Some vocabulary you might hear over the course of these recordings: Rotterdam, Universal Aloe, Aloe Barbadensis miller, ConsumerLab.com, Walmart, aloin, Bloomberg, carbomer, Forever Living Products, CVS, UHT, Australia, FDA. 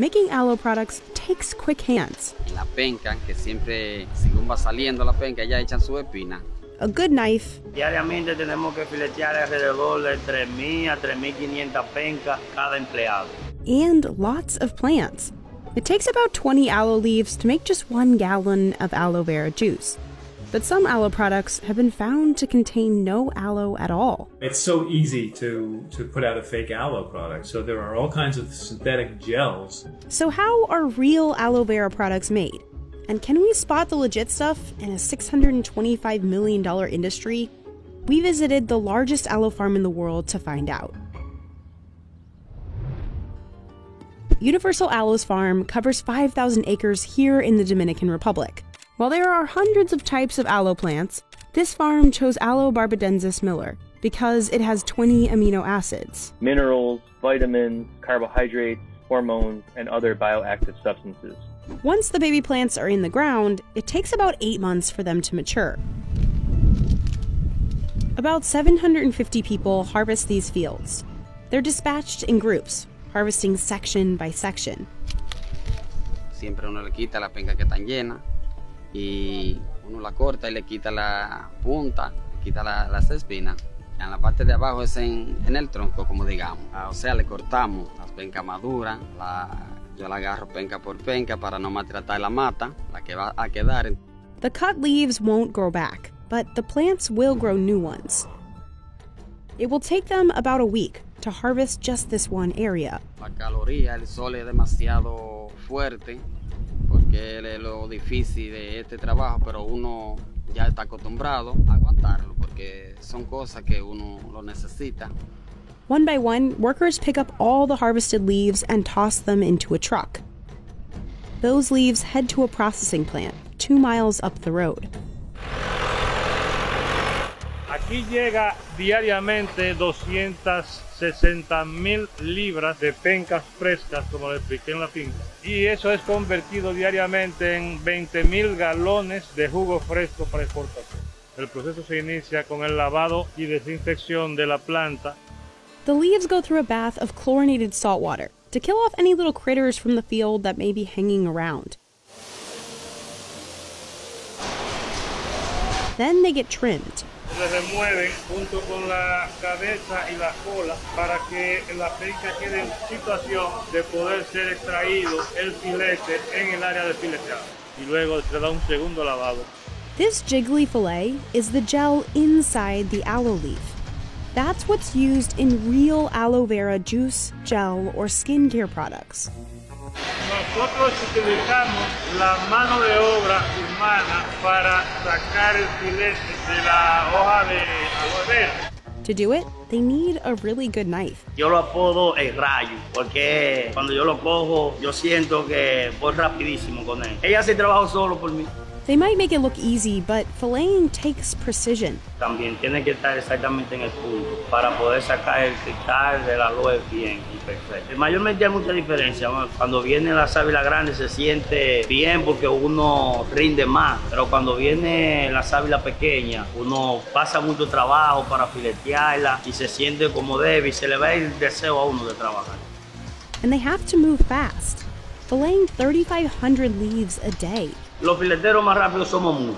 Making aloe products takes quick hands. La penca, que siempre, según va saliendo la penca, ya echan su espina. A good knife. Diariamente tenemos que filetear alrededor de 3,000 a 3,500 pencas cada empleado. And lots of plants. It takes about 20 aloe leaves to make just 1 gallon of aloe vera juice. But some aloe products have been found to contain no aloe at all. It's so easy to put out a fake aloe product, so there are all kinds of synthetic gels. So how are real aloe vera products made? And can we spot the legit stuff in a $625 million industry? We visited the largest aloe farm in the world to find out. Universal Aloe's farm covers 5,000 acres here in the Dominican Republic. While there are hundreds of types of aloe plants, this farm chose Aloe Barbadensis miller because it has 20 amino acids. Minerals, vitamins, carbohydrates, hormones, and other bioactive substances. Once the baby plants are in the ground, it takes about 8 months for them to mature. About 750 people harvest these fields. They're dispatched in groups, harvesting section by section. Siempre uno le quita la penca que están llena. Y uno la corta y le quita la punta, le quita las espinas. En la parte de abajo es en el tronco, como digamos. O sea, le cortamos las pencas maduras, yo la agarro penca por penca para no maltratar la mata, la que va a quedar. The cut leaves won't grow back, but the plants will grow new ones. It will take them about a week to harvest just this one area. La caloría, el sol es demasiado fuerte. Que es lo difícil de este trabajo, pero uno ya está acostumbrado a aguantarlo porque son cosas que uno lo necesita. One by one, workers pick up all the harvested leaves and toss them into a truck. Those leaves head to a processing plant 2 miles up the road. Aquí llega diariamente 260,000 libras de pencas frescas, como le expliqué en la finca. Y eso es convertido diariamente en 20,000 galones de jugo fresco para exportación. El proceso se inicia con el lavado y desinfección de la planta. The leaves go through a bath of chlorinated salt water to kill off any little critters from the field that may be hanging around. Then they get trimmed. Se remueven junto con la cabeza y la cola para que la penca quede en situación de poder ser extraído el filete en el área de fileteado. Y luego se da un segundo lavado. This jiggly fillet is the gel inside the aloe leaf. That's what's used in real aloe vera juice, gel, or skincare products. Nosotros utilizamos la mano de obra humana para sacar el filete de la hoja de aloe vera. To do it, they need a really good knife. Yo lo apodo el rayo porque cuando yo lo cojo, yo siento que voy rapidísimo con él. Ella hace trabajo solo por mí. They might make it look easy, but filleting takes precision. También tiene que estar exactamente en el punto para poder sacar el cristal del aloe bien y perfecto. Mayormente hay mucha diferencia. Cuando viene la sábila grande se siente bien porque uno rinde más, pero cuando viene la sábila pequeña uno pasa mucho trabajo para filetearla y se siente como débil, se le va el deseo a uno de trabajar. And they have to move fast, filleting 3,500 leaves a day. Los fileteros más rápidos somos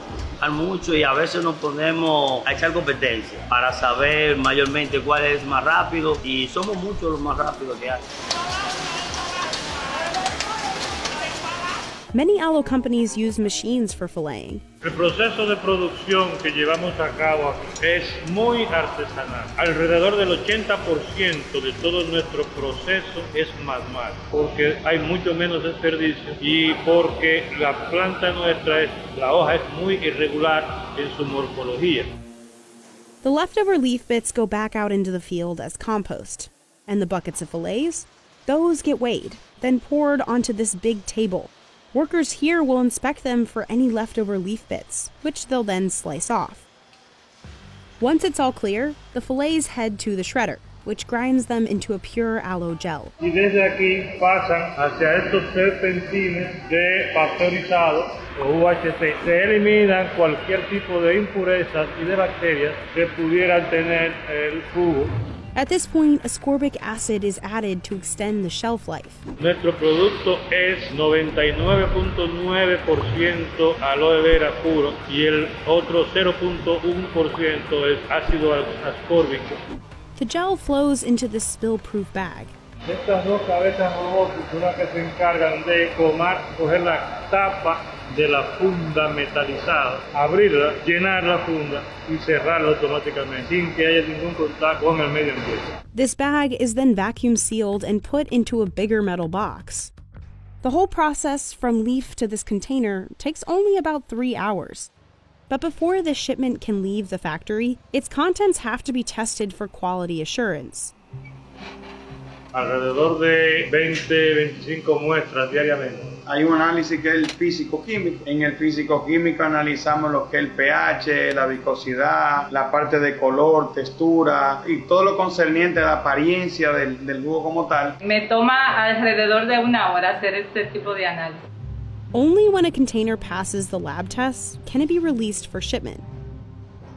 muchos y a veces nos ponemos a echar competencia para saber mayormente cuál es más rápido y somos muchos los más rápidos que hay. Many aloe companies use machines for filleting. El proceso de producción que llevamos a cabo aquí es muy artesanal. Alrededor del 80% de todo nuestro proceso es manual, porque hay mucho menos desperdicio y porque la planta nuestra, la hoja es muy irregular en su morfología. The leftover leaf bits go back out into the field as compost, and the buckets of fillets, those get weighed, then poured onto this big table. Workers here will inspect them for any leftover leaf bits, which they'll then slice off. Once it's all clear, the fillets head to the shredder, which grinds them into a pure aloe gel. Y desde aquí pasan hacia estos serpentines de pasteurizado o UHT. Se eliminan cualquier tipo de impurezas y de bacterias que pudieran tener el jugo. At this point, ascorbic acid is added to extend the shelf life. Nuestro producto es 99.9% aloe vera puro y el otro 0.1% es ácido ascórbico. The gel flows into this spill-proof bag. Estas dos cabezas robóticas, una que se encargan de coger la tapa de la funda metalizada, abrirla, llenar la funda y cerrarla automáticamente sin que haya ningún contacto con el medio ambiente. This bag is then vacuum sealed and put into a bigger metal box. The whole process from leaf to this container takes only about 3 hours. But before this shipment can leave the factory, its contents have to be tested for quality assurance. Alrededor de 20-25 muestras diariamente. Hay un análisis que es el físico-químico. En el físico-químico analizamos lo que es el pH, la viscosidad, la parte de color, textura y todo lo concerniente a la apariencia del jugo como tal. Me toma alrededor de 1 hora hacer este tipo de análisis. Only when a container passes the lab tests can it be released for shipment.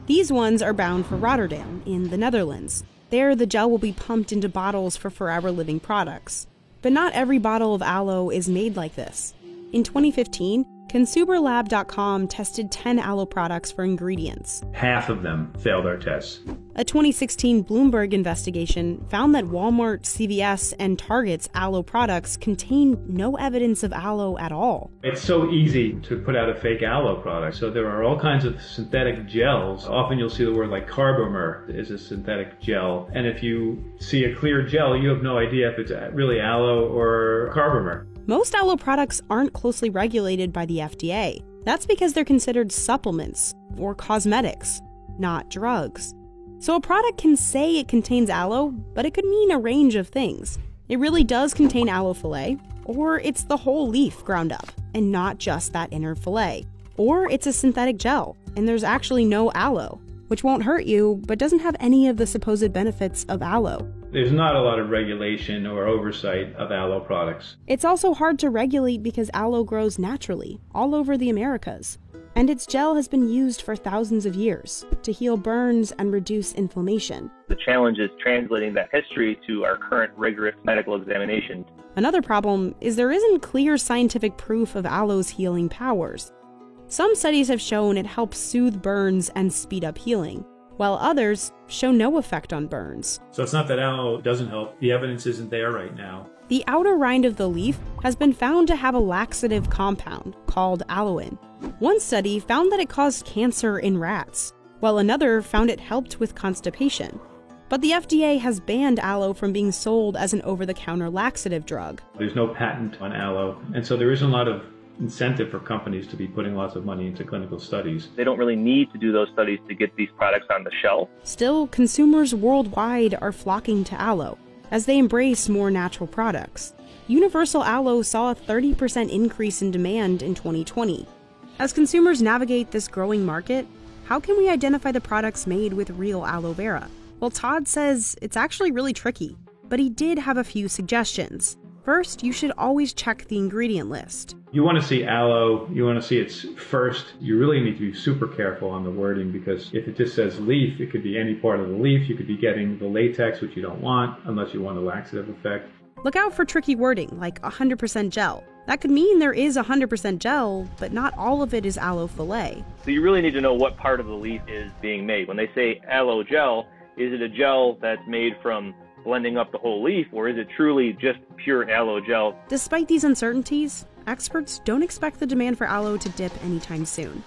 These ones are bound for Rotterdam in the Netherlands. There, the gel will be pumped into bottles for Forever Living Products. But not every bottle of aloe is made like this. In 2015, ConsumerLab.com tested 10 aloe products for ingredients. Half of them failed our tests. A 2016 Bloomberg investigation found that Walmart, CVS, and Target's aloe products contained no evidence of aloe at all. It's so easy to put out a fake aloe product, so there are all kinds of synthetic gels. Often you'll see the word like carbomer is a synthetic gel, and if you see a clear gel, you have no idea if it's really aloe or carbomer. Most aloe products aren't closely regulated by the FDA. That's because they're considered supplements or cosmetics, not drugs. So a product can say it contains aloe, but it could mean a range of things. It really does contain aloe fillet, or it's the whole leaf ground up, and not just that inner fillet. Or it's a synthetic gel, and there's actually no aloe, which won't hurt you, but doesn't have any of the supposed benefits of aloe. There's not a lot of regulation or oversight of aloe products. It's also hard to regulate because aloe grows naturally, all over the Americas. And its gel has been used for thousands of years to heal burns and reduce inflammation. The challenge is translating that history to our current rigorous medical examination. Another problem is there isn't clear scientific proof of aloe's healing powers. Some studies have shown it helps soothe burns and speed up healing, while others show no effect on burns. So it's not that aloe doesn't help, the evidence isn't there right now. The outer rind of the leaf has been found to have a laxative compound called aloin. One study found that it caused cancer in rats, while another found it helped with constipation. But the FDA has banned aloe from being sold as an over-the-counter laxative drug. There's no patent on aloe, and so there isn't a lot of incentive for companies to be putting lots of money into clinical studies. They don't really need to do those studies to get these products on the shelf. Still, consumers worldwide are flocking to aloe as they embrace more natural products. Universal Aloe saw a 30% increase in demand in 2020. As consumers navigate this growing market, how can we identify the products made with real aloe vera? Well, Todd says it's actually really tricky, but he did have a few suggestions. First, you should always check the ingredient list. You want to see aloe, you want to see it's first. You really need to be super careful on the wording because if it just says leaf, it could be any part of the leaf. You could be getting the latex, which you don't want, unless you want a laxative effect. Look out for tricky wording, like 100% gel. That could mean there is 100% gel, but not all of it is aloe fillet. So you really need to know what part of the leaf is being made. When they say aloe gel, is it a gel that's made from blending up the whole leaf, or is it truly just pure aloe gel? Despite these uncertainties, experts don't expect the demand for aloe to dip anytime soon.